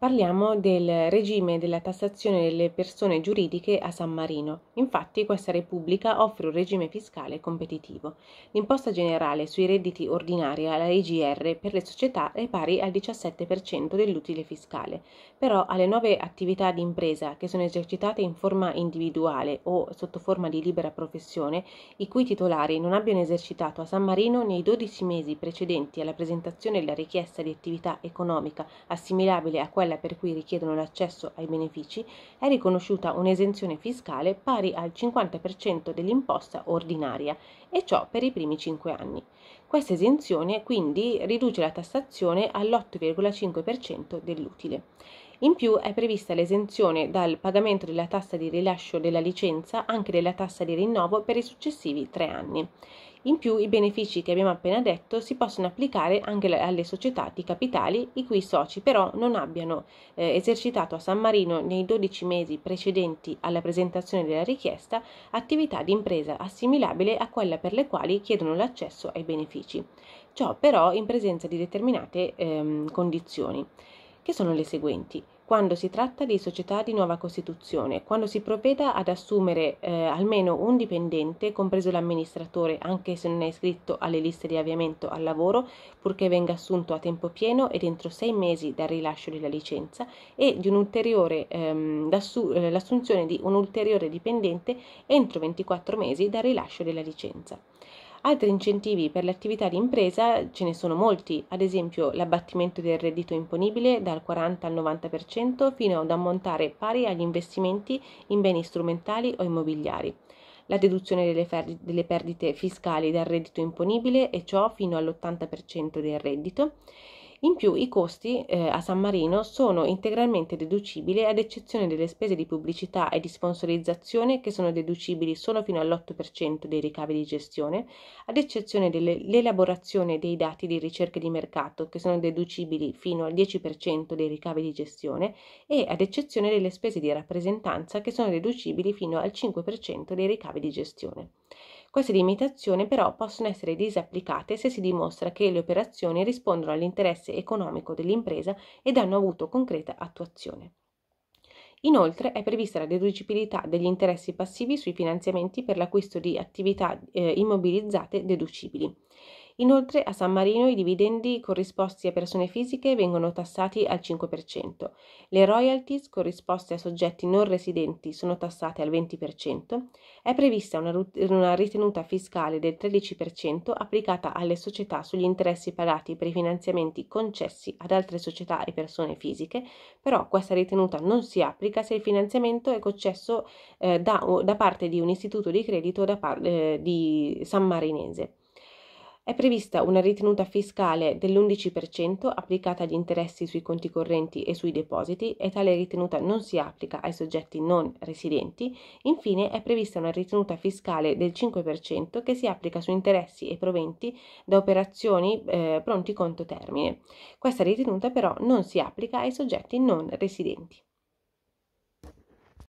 Parliamo del regime della tassazione delle persone giuridiche a San Marino. Infatti questa Repubblica offre un regime fiscale competitivo. L'imposta generale sui redditi ordinaria, la IGR, per le società è pari al 17% dell'utile fiscale. Però alle nuove attività di impresa che sono esercitate in forma individuale o sotto forma di libera professione, i cui titolari non abbiano esercitato a San Marino nei 12 mesi precedenti alla presentazione della richiesta di attività economica assimilabile a quella per cui richiedono l'accesso ai benefici, è riconosciuta un'esenzione fiscale pari al 50% dell'imposta ordinaria, e ciò per i primi 5 anni. Questa esenzione quindi riduce la tassazione all'8,5% dell'utile. In più è prevista l'esenzione dal pagamento della tassa di rilascio della licenza, anche della tassa di rinnovo per i successivi 3 anni. In più i benefici che abbiamo appena detto si possono applicare anche alle società di capitali i cui soci però non abbiano esercitato a San Marino nei 12 mesi precedenti alla presentazione della richiesta attività di impresa assimilabile a quella per le quali chiedono l'accesso ai benefici. Ciò però in presenza di determinate condizioni, che sono le seguenti. Quando si tratta di società di nuova costituzione, quando si provveda ad assumere almeno un dipendente, compreso l'amministratore, anche se non è iscritto alle liste di avviamento al lavoro, purché venga assunto a tempo pieno ed entro 6 mesi dal rilascio della licenza, e di l'assunzione di un ulteriore dipendente entro 24 mesi dal rilascio della licenza. Altri incentivi per l'attività di impresa ce ne sono molti, ad esempio l'abbattimento del reddito imponibile dal 40 al 90% fino ad ammontare pari agli investimenti in beni strumentali o immobiliari, la deduzione delle perdite fiscali dal reddito imponibile, e ciò fino all'80% del reddito. In più i costi a San Marino sono integralmente deducibili, ad eccezione delle spese di pubblicità e di sponsorizzazione, che sono deducibili solo fino all'8% dei ricavi di gestione, ad eccezione dell'elaborazione dei dati di ricerca di mercato, che sono deducibili fino al 10% dei ricavi di gestione, e ad eccezione delle spese di rappresentanza, che sono deducibili fino al 5% dei ricavi di gestione. Queste limitazioni però possono essere disapplicate se si dimostra che le operazioni rispondono all'interesse economico dell'impresa ed hanno avuto concreta attuazione. Inoltre è prevista la deducibilità degli interessi passivi sui finanziamenti per l'acquisto di attività immobilizzate deducibili. Inoltre a San Marino i dividendi corrisposti a persone fisiche vengono tassati al 5%, le royalties corrisposte a soggetti non residenti sono tassate al 20%, è prevista una ritenuta fiscale del 13% applicata alle società sugli interessi pagati per i finanziamenti concessi ad altre società e persone fisiche, però questa ritenuta non si applica se il finanziamento è concesso da parte di un istituto di credito di San Marinese. È prevista una ritenuta fiscale dell'11% applicata agli interessi sui conti correnti e sui depositi, e tale ritenuta non si applica ai soggetti non residenti. Infine è prevista una ritenuta fiscale del 5% che si applica su interessi e proventi da operazioni pronti conto termine. Questa ritenuta però non si applica ai soggetti non residenti.